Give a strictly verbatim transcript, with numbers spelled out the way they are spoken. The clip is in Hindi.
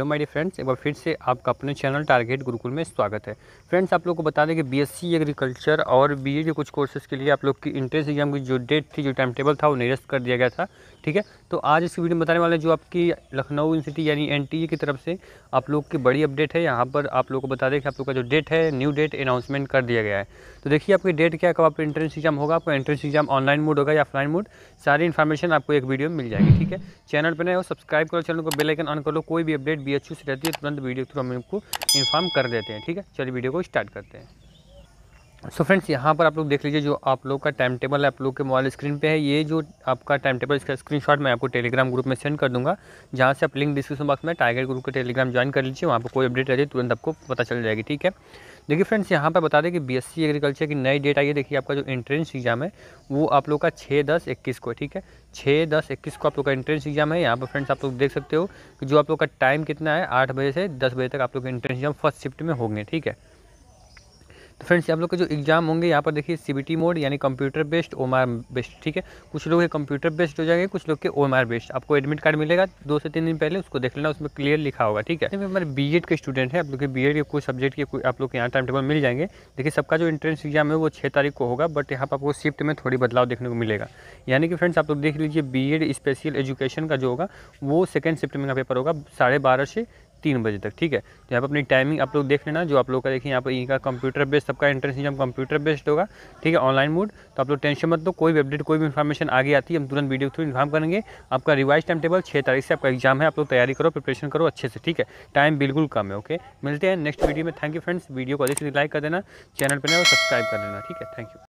तो माय डियर फ्रेंड्स, एक बार फिर से आपका अपने चैनल टारगेट गुरुकुल में स्वागत है। फ्रेंड्स, आप लोग को बता दें कि बीएससी एग्रीकल्चर और बीए के कुछ कोर्सेज़ के लिए आप लोग की इंट्रेंस एग्जाम की जो डेट थी, जो टाइम टेबल था, वो निरस्त कर दिया गया था। ठीक है, तो आज इस वीडियो में बताने वाले जो आपकी लखनऊ यूनिवर्सिटी यानी एनटीए की तरफ से आप लोग की बड़ी अपडेट है। यहाँ पर आप लोग को बता दें कि आप लोग का जो डेट है, न्यू डेट अनाउंसमेंट कर दिया गया है। तो देखिए आपकी डेट क्या, कब आपका इंट्रेंस एग्जाम होगा, आपका एंट्रेंस एग्जाम ऑनलाइन मोड होगा या ऑफलाइन मोड, सारी इन्फॉर्मेशन आपको एक वीडियो में मिल जाएगी। ठीक है, चैनल पर नए हो सब्सक्राइब करो, चैनल को बेल आइकन ऑन करो, कोई भी अपडेट बीएचयू से रहती है तुरंत वीडियो के थ्रू हम इनको इन्फॉर्म कर देते हैं। ठीक है, चलिए वीडियो को स्टार्ट करते हैं। सो फ्रेंड्स, यहाँ पर आप लोग देख लीजिए जो आप लोग का टाइम टेबल है आप लोग के मोबाइल स्क्रीन पे है। ये जो आपका टाइम टेबल, इसका स्क्रीनशॉट मैं आपको टेलीग्राम ग्रुप में सेंड कर दूंगा, जहाँ से आप लिंक डिस्क्रिप्शन बॉक्स में टारगेट ग्रुप का टेलीग्राम ज्वाइन कर लीजिए। वहाँ पर कोई अपडेट रहती है तुरंत आपको पता चल जाएगी। ठीक है, देखिए फ्रेंड्स, यहाँ पर बता दें कि बीएससी एग्रीकल्चर की नई डेट आई है। देखिए आपका जो एंट्रेंस एग्जाम है वो आप लोग का छः दस इक्कीस को, ठीक है, छः दस इक्कीस को आप लोग का एंट्रेंस एग्जाम है। यहाँ पर फ्रेंड्स आप लोग देख सकते हो कि जो आप लोग का टाइम कितना है, आठ बजे से दस बजे तक आप लोग एंट्रेंस एग्जाम फर्स्ट शिफ्ट में होंगे। ठीक है, तो फ्रेंड्स आप लोग के जो एग्जाम होंगे यहाँ पर देखिए सीबीटी मोड यानी कंप्यूटर बेस्ड, ओएमआर बेस्ड। ठीक है, कुछ लोग के कंप्यूटर बेस्ड हो जाएंगे, कुछ लोग के ओएमआर बेस्ड। आपको एडमिट कार्ड मिलेगा दो से तीन दिन पहले, उसको देख लेना, उसमें क्लियर लिखा होगा। ठीक है, हमारे बीएड के स्टूडेंट हैं, आप लोग के बीएड के कोई सब्जेक्ट के कोई आप लोग के यहाँ टाइम टेबल मिल जाएंगे। देखिए सबका जो एंट्रेंस एग्जाम है वो छः तारीख को होगा, बट यहाँ पर आपको शिफ्ट में थोड़ी बदलाव देखने को मिलेगा। यानी कि फ्रेंड्स आप लोग देख लीजिए बीएड स्पेशल एजुकेशन का जो होगा वो सेकेंड शिफ्ट में का पेपर होगा साढ़े बारह से तीन बजे तक। ठीक है, तो यहाँ पर अपनी टाइमिंग आप लोग देख लेना जो आप लोग का। देखिए यहाँ पर इनका कंप्यूटर बेस्ड, सबका एंट्रेंस एग्जाम कंप्यूटर बेस्ड होगा। ठीक है, ऑनलाइन मोड, तो आप लोग टेंशन मत लो, कोई भी अपडेट कोई भी इन्फॉर्मेशन आगे आती है हम तुरंत वीडियो के थ्रू इन्फॉर्म करेंगे। आपका रिवाइज टाइम टेबल छः तारीख से आपका एग्जाम है, आप लोग तैयारी करो, प्रिपरेशन करो अच्छे से। ठीक है, टाइम बिल्कुल कम है। ओके, मिलते हैं नेक्स्ट वीडियो में। थैंक यू फ्रेंड्स, वीडियो को अधिक से लाइक कर देना, चैनल पर नए हो सब्सक्राइब कर लेना। ठीक है, थैंक यू।